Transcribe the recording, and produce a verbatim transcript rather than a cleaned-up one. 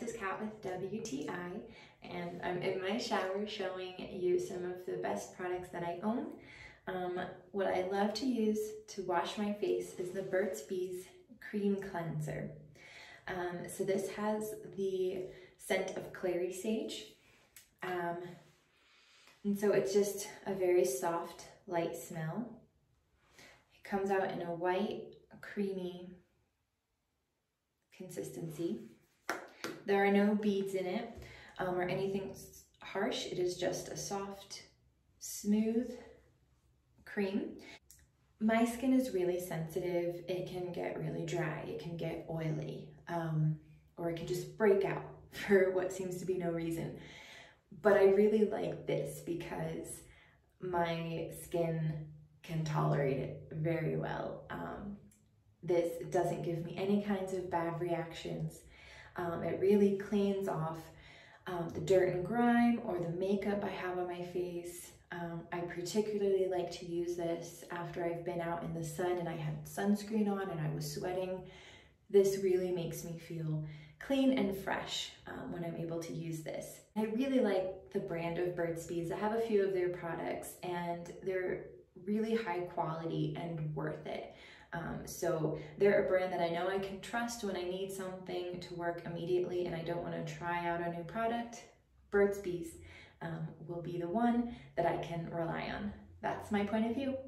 Texas Cat with W T I, and I'm in my shower showing you some of the best products that I own. Um, what I love to use to wash my face is the Burt's Bees Cream Cleanser. Um, so this has the scent of clary sage. Um, and so it's just a very soft, light smell. It comes out in a white, creamy consistency. There are no beads in it um, or anything harsh. It is just a soft, smooth cream. My skin is really sensitive. It can get really dry. It can get oily, um, or it can just break out for what seems to be no reason. But I really like this because my skin can tolerate it very well. Um, this doesn't give me any kinds of bad reactions. Um, it really cleans off um, the dirt and grime or the makeup I have on my face. Um, I particularly like to use this after I've been out in the sun and I had sunscreen on and I was sweating. This really makes me feel clean and fresh um, when I'm able to use this. I really like the brand of Burt's Bees. I have a few of their products and they're really high quality and worth it. Um, so they're a brand that I know I can trust when I need something to work immediately and I don't want to try out a new product. Burt's Bees um, will be the one that I can rely on. That's my point of view.